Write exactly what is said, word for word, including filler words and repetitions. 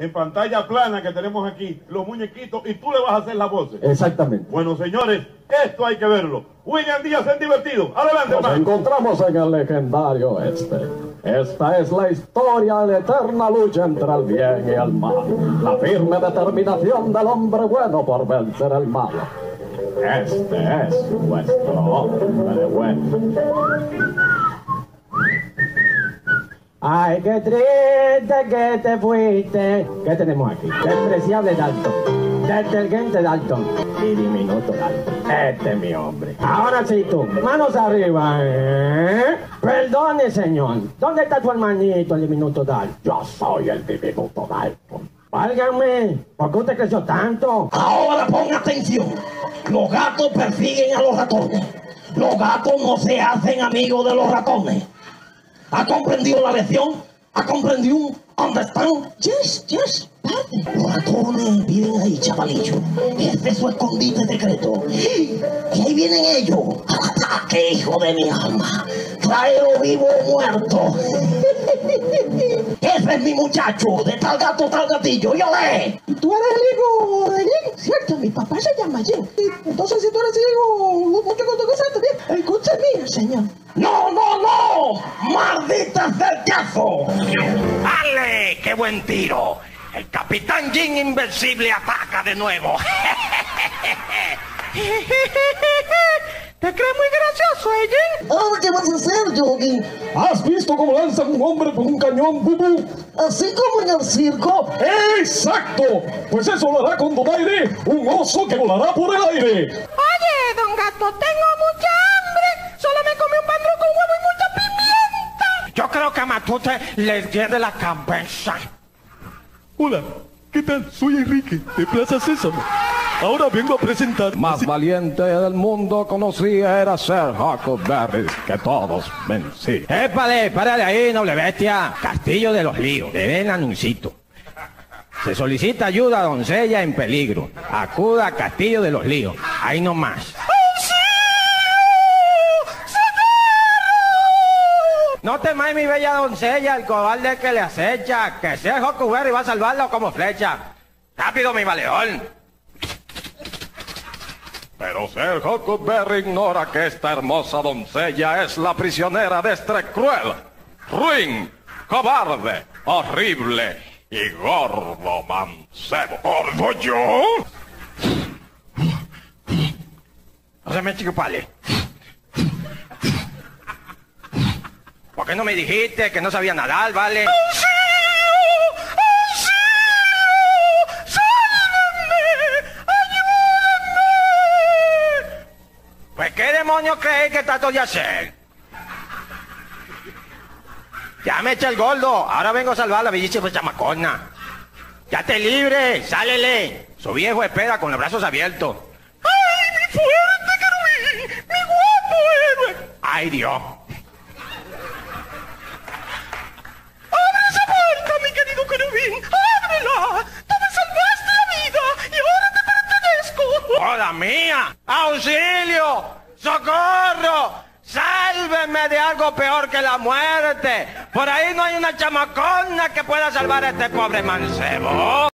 en pantalla plana que tenemos aquí, los muñequitos, y tú le vas a hacer las voces. Exactamente. Bueno, señores, esto hay que verlo. William Díaz en Divertido. Adelante, hermano. Nos encontramos en el legendario este. Esta es la historia de la eterna lucha entre el bien y el mal. La firme determinación del hombre bueno por vencer el mal. Este es nuestro hombre bueno. Ay, qué triste que te fuiste. ¿Qué tenemos aquí? Despreciable Dalton, detergente Dalton y diminuto Dalton. Este es mi hombre. Ahora sí tú, manos arriba, ¿eh? Perdone, señor. ¿Dónde está tu hermanito, el diminuto Dalton? Yo soy el diminuto Dalton. Válgame, ¿por qué usted creció tanto? Ahora ponga atención. Los gatos persiguen a los ratones. Los gatos no se hacen amigos de los ratones. ¿Ha comprendido la lección? ¿Ha comprendido? ¿Dónde están? Yes, yes, padre. Los ratones vienen ahí, chavalillo. Este es su escondite secreto. Y ahí vienen ellos. ¡Al ataque, hijo de mi alma! Traelo vivo o muerto. Ese es mi muchacho, de tal gato, tal gatillo. ¡Yo le! ¿Y tú eres el hijo de Jim? Cierto, mi papá se llama Jim. Entonces, si tú eres el hijo, mucho gusto que sea también. El coche es mío, señor. ¡No, no, no! ¡Maldita cercazo! ¡Ale! ¡Qué buen tiro! El Capitán Jim Invencible ataca de nuevo. ¿Te crees muy gracioso, eh, Jim? Ahora, ¿qué vas a hacer, Jogi? ¿Has visto cómo lanzan un hombre con un cañón, Bubu? ¿Así como en el circo? ¡Exacto! Pues eso lo hará con Don Aire, un oso que volará por el aire. Oye, Don Gato, tengo mucha hambre. Solo me comí un pan con huevo y mucha pimienta. Yo creo que a Matute le pierde la cabeza. Hola, ¿qué tal? Soy Enrique de Plaza Sésamo. Ahora vengo a presentar... Más valiente del mundo conocía era ser Huckleberry, que todos vencí. ¡Épale, párale ahí, noble bestia! Castillo de los Líos, le den anuncito. Se solicita ayuda a doncella en peligro. Acuda a Castillo de los Líos, ahí nomás. No temáis, mi bella doncella, el cobarde que le acecha, que sea Huckleberry va a salvarlo como flecha. ¡Rápido, mi baleón! Pero ser Huckleberry ignora que esta hermosa doncella es la prisionera de este cruel, ruin, cobarde, horrible y gordo mancebo. ¿Gordo yo? No se me chicupale. ¿Por qué no me dijiste que no sabía nadar, vale? ¡Auxilio! ¡Auxilio! ¡Sálvenme! ¡Ayúdenme! Pues qué demonios creéis que trato de hacer. Ya me echa el gordo, ahora vengo a salvar a la bellísima chamacona. Ya te libre, sálele. Su viejo espera con los brazos abiertos. ¡Ay, mi fuerte querubín! ¡Mi guapo héroe! ¡Ay, Dios! ¡Ábrela! ¡Tú me salvaste la vida y ahora te pertenezco! ¡Hola mía! ¡Auxilio! ¡Socorro! ¡Sálvenme de algo peor que la muerte! Por ahí no hay una chamacona que pueda salvar a este pobre mancebo.